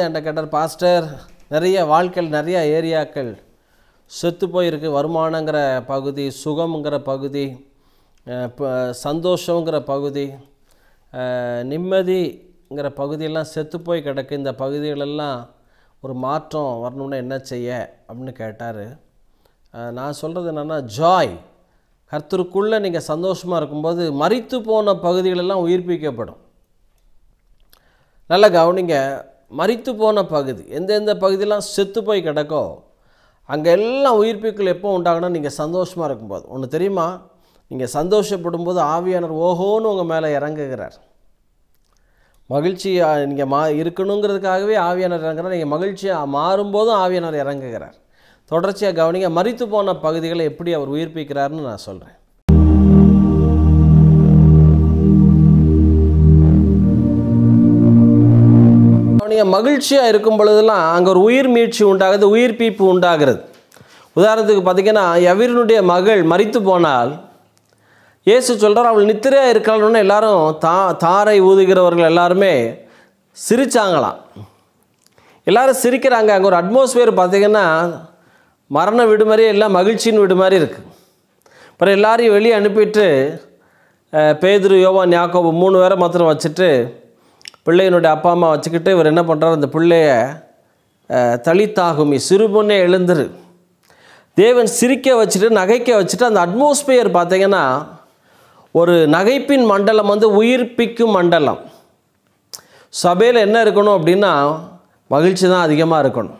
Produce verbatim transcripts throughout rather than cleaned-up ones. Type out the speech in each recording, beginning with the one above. வருது என்ற கேட்டார். பாஸ்டர், நிறைய வாழ்க்கையில் நிறைய ஏரியாக்கள் செத்து போயிருக்கு. வருமானங்கிற பகுதி, சுகம்ங்கிற பகுதி, சந்தோஷங்கிற பகுதி, நிம்மதிங்கிற பகுதியெல்லாம் செத்து போய் கிடக்கு. இந்த பகுதிகளெல்லாம் ஒரு மாற்றம் வரணும்னா என்ன செய்ய அப்படின்னு கேட்டார். நான் சொல்கிறது என்னென்னா, ஜாய், கர்த்தருக்குள்ளே நீங்கள் சந்தோஷமாக இருக்கும்போது மரித்து போன பகுதிகளெல்லாம் உயிர்ப்பிக்கப்படும். நல்லா கவனிங்க, மரித்து போன பகுதி, எந்தெந்த பகுதியெல்லாம் செத்து போய் கிடக்கோ அங்கே எல்லாம் உயிர்ப்பிக்கல் எப்போ உண்டாகணும்? நீங்கள் சந்தோஷமாக இருக்கும்போது. ஒன்று தெரியுமா, நீங்கள் சந்தோஷப்படும் போது ஆவியானர் ஓஹோன்னு உங்கள் மேலே இறங்குகிறார். மகிழ்ச்சியாக நீங்கள் மா இருக்கணுங்கிறதுக்காகவே ஆவியானர் இறங்குறார். நீங்கள் மகிழ்ச்சியாக மாறும்போதும் ஆவியானர் இறங்குகிறார். தொடர்ச்சியாக கவனிங்க, மரித்து போன பகுதிகளை எப்படி அவர் உயிர்ப்பிக்கிறார்னு நான் சொல்கிறேன். நீங்கள் மகிழ்ச்சியாக இருக்கும் பொழுதெல்லாம் அங்கே ஒரு உயிர் மீட்சி உண்டாகுது, உயிர்ப்பீப்பு உண்டாகிறது. உதாரணத்துக்கு பார்த்திங்கன்னா, யவீரனுடைய மகள் மரித்து போனால் இயேசு சொல்கிறார், அவள் நித்திரையாக இருக்கணும்னு எல்லாரும் தா தாரை ஊதுகிறவர்கள் எல்லாருமே சிரித்தாங்களாம். எல்லோரும் சிரிக்கிறாங்க. அங்கே ஒரு அட்மாஸ்பியர் பார்த்திங்கன்னா மரண விடுமாதிரி, எல்லாம் மகிழ்ச்சின்னு விடுமாதிரி இருக்குது. அப்புறம் எல்லாரையும் வெளியே அனுப்பிட்டு பேதுரு, யோவான், யாக்கோபு மூணு பேரை மாத்திரம் வச்சுட்டு பிள்ளையினுடைய அப்பா அம்மா வச்சுக்கிட்டு இவர் என்ன பண்ணுறாரு, அந்த பிள்ளைய தலித்தாகுமி சிறுபொண்ணே எழுந்துரு, தேவன் சிரிக்க வச்சுட்டு நகைக்க வச்சுட்டு அந்த அட்மாஸ்பியர் பார்த்திங்கன்னா ஒரு நகைப்பின் மண்டலம், வந்து உயிர்ப்பிக்கும் மண்டலம். சபையில் என்ன இருக்கணும் அப்படின்னா மகிழ்ச்சி தான் அதிகமாக இருக்கணும்.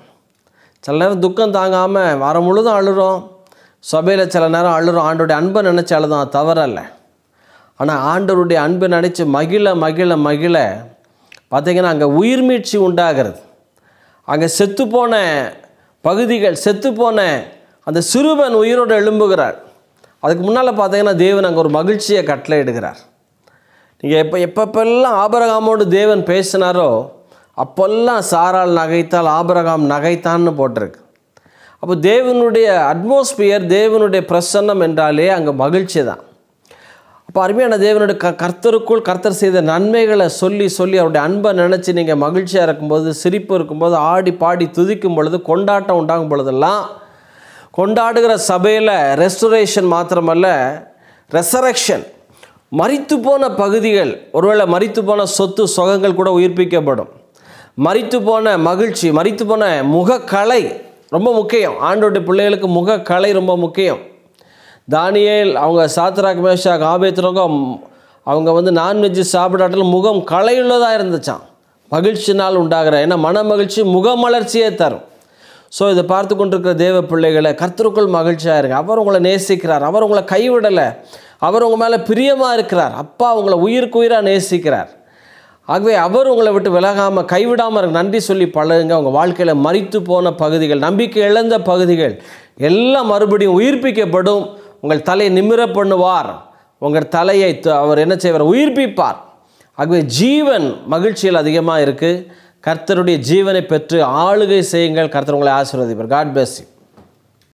சில நேரம் துக்கம் தாங்காமல் வாரம் முழுதும் அழுகிறோம், சபையில் சில நேரம் அழுகிறோம். ஆண்டோடைய அன்பை நினச்சி அழுதான் தவறல்ல. ஆனால் ஆண்டவருடைய அன்பை நினச்சி மகிழ மகிழ மகிழ பார்த்திங்கன்னா அங்கே உயிர் மீட்சி உண்டாகிறது. அங்கே செத்துப்போன பகுதிகள், செத்துப்போன அந்த சிறுவன் உயிரோடு எழும்புகிறார். அதுக்கு முன்னால் பார்த்திங்கன்னா தேவன் அங்கே ஒரு மகிழ்ச்சியை கட்டளை எடுக்கிறார். நீங்கள் எப்போ எப்பப்பெல்லாம் ஆபிரகாமோடு தேவன் பேசினாரோ அப்போல்லாம் சாரால் நகைத்தால் ஆபிரகாம் நகைத்தான்னு போட்டிருக்கு. அப்போ தேவனுடைய அட்மாஸ்பியர், தேவனுடைய பிரசன்னம் என்றாலே அங்கே மகிழ்ச்சி தான். அப்போ அருமையான தேவனுடைய க கர்த்தருக்குள் கர்த்தர் செய்த நன்மைகளை சொல்லி சொல்லி அவருடைய அன்பை நினச்சி நீங்கள் மகிழ்ச்சியாக இருக்கும்போது, சிரிப்பு இருக்கும்போது, ஆடி பாடி துதிக்கும் பொழுது, கொண்டாட்டம் உண்டாகும் பொழுதெல்லாம், கொண்டாடுகிற சபையில் ரெஸ்டரேஷன் மாத்திரமல்ல, ரெசரக்ஷன், மரித்து போன பகுதிகள், ஒருவேளை மரித்து போன சொத்து சுகங்கள் கூட உயிர்ப்பிக்கப்படும். மரித்து போன மகிழ்ச்சி, மரித்து போன முகக்கலை ரொம்ப முக்கியம். ஆண்டோடைய பிள்ளைகளுக்கு முகக்கலை ரொம்ப முக்கியம். தானியேல், அவங்க சாத்ராக், மேஷாக், ஆபேத்நேகோ அவங்க வந்து நான்வெஜ்ஜு சாப்பிடாட்டில் முகம் கலையுள்ளதாக இருந்துச்சான். மகிழ்ச்சினால் உண்டாகிற, ஏன்னா மன மகிழ்ச்சி முகமலர்ச்சியே தரும். ஸோ இதை பார்த்து கொண்டிருக்கிற தேவ பிள்ளைகளை, கர்த்தருக்குள் மகிழ்ச்சியாக இருங்க. அவர் உங்களை நேசிக்கிறார், அவர் உங்களை கைவிடலை, அவர் உங்கள் மேலே பிரியமாக இருக்கிறார். அப்பா உங்களை உயிருக்கு உயிராக நேசிக்கிறார். ஆகவே அவர் உங்களை விட்டு விலகாமல் கைவிடாமல் இருக்க நன்றி சொல்லி பழகுங்க. உங்கள் வாழ்க்கையில் மரித்து போன பகுதிகள், நம்பிக்கை இழந்த பகுதிகள் எல்லாம் மறுபடியும் உயிர்ப்பிக்கப்படும். உங்கள் தலையை நிமிர பண்ணுவார், உங்கள் தலையை அவர் என்ன செய்வார், உயிர்ப்பிப்பார். ஆகவே ஜீவன் மகிழ்ச்சியில் அதிகமாக இருக்குது. கர்த்தருடைய ஜீவனை பெற்று ஆளுகை செய்யுங்கள். கர்த்தர் உங்களை ஆசீர்வதிப்பார். God bless you.